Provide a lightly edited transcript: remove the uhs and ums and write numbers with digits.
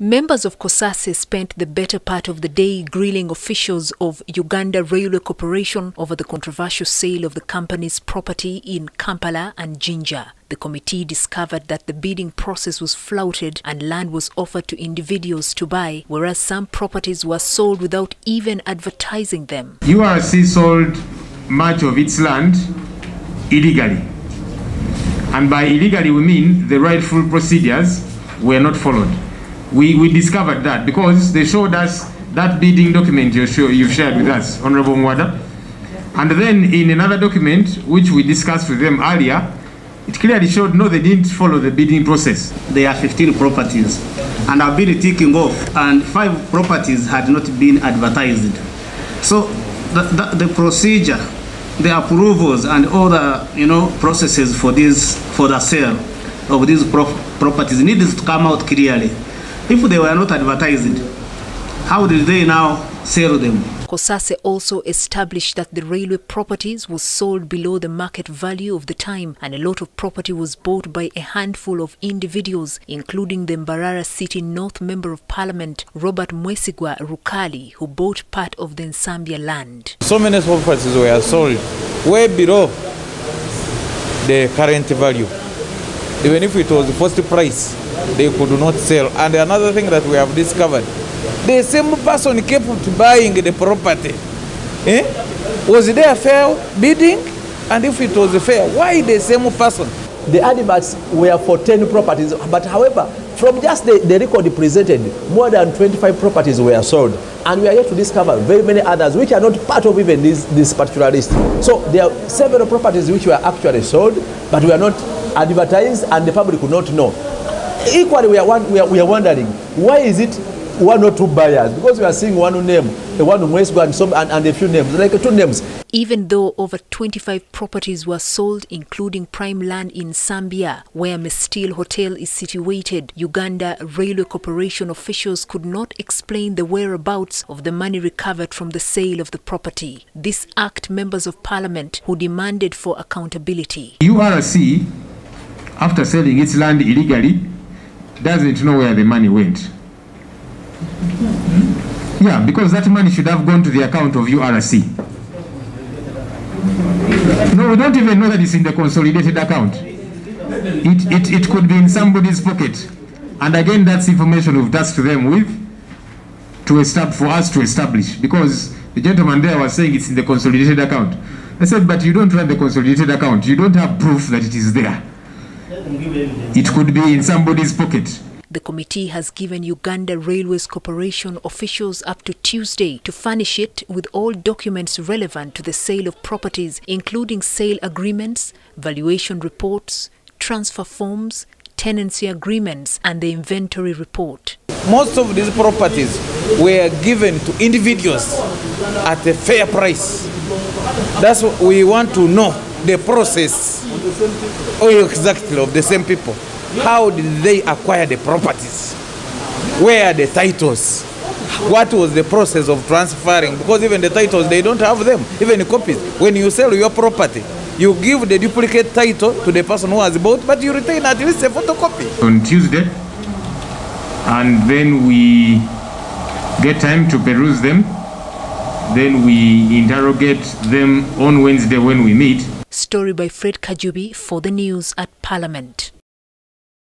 Members of Kosase spent the better part of the day grilling officials of Uganda Railway Corporation over the controversial sale of the company's property in Kampala and Jinja. The committee discovered that the bidding process was flouted and land was offered to individuals to buy, whereas some properties were sold without even advertising them. URC sold much of its land illegally. And by illegally we mean the rightful procedures were not followed. We discovered that because they showed us that bidding document you've shared with us, Honorable Mwada. And then in another document, which we discussed with them earlier, it clearly showed no, they didn't follow the bidding process. There are 15 properties and I've been ticking off, and 5 properties had not been advertised. So the procedure, the approvals and all the processes for the sale of these properties needs to come out clearly. If they were not advertised, how did they now sell them? Kosase also established that the railway properties were sold below the market value of the time, and a lot of property was bought by a handful of individuals, including the Mbarara City North Member of Parliament, Robert Mwesigwa Rukali, who bought part of the Nsambia land. So many properties were sold way below the current value. Even if it was the first price, they could not sell. And another thing that we have discovered, the same person kept buying the property. Was there a fair bidding? And if it was fair, why the same person? The adverts were for 10 properties, but however, from just the record presented, more than 25 properties were sold. And we are yet to discover very many others which are not part of even this particular list. So there are several properties which were actually sold, but were not advertised and the public could not know. Equally, we are wondering, why is it one or two buyers? Because we are seeing one name, the one who is going and a few names, like 2 names. Even though over 25 properties were sold, including prime land in Nsambia, where Mestil Hotel is situated, Uganda Railway Corporation officials could not explain the whereabouts of the money recovered from the sale of the property. This irked members of parliament who demanded for accountability. URC, after selling its land illegally, doesn't know where the money went. Yeah, because that money should have gone to the account of URC. No, we don't even know that it's in the consolidated account. It could be in somebody's pocket. And again, that's information we've tasked them with for us to establish. Because the gentleman there was saying it's in the consolidated account. I said, but you don't run the consolidated account. You don't have proof that it is there. It could be in somebody's pocket. The committee has given Uganda Railways Corporation officials up to Tuesday to furnish it with all documents relevant to the sale of properties, including sale agreements, valuation reports, transfer forms, tenancy agreements, and the inventory report. Most of these properties were given to individuals at a fair price. That's what we want to know, the process exactly of the same people. How did they acquire the properties? Where are the titles? What was the process of transferring? Because even the titles, they don't have them, even the copies. When you sell your property, you give the duplicate title to the person who has bought, but you retain at least a photocopy. On Tuesday, and then we get time to peruse them. Then we interrogate them on Wednesday when we meet. Story by Fred Kajubi for the news at Parliament.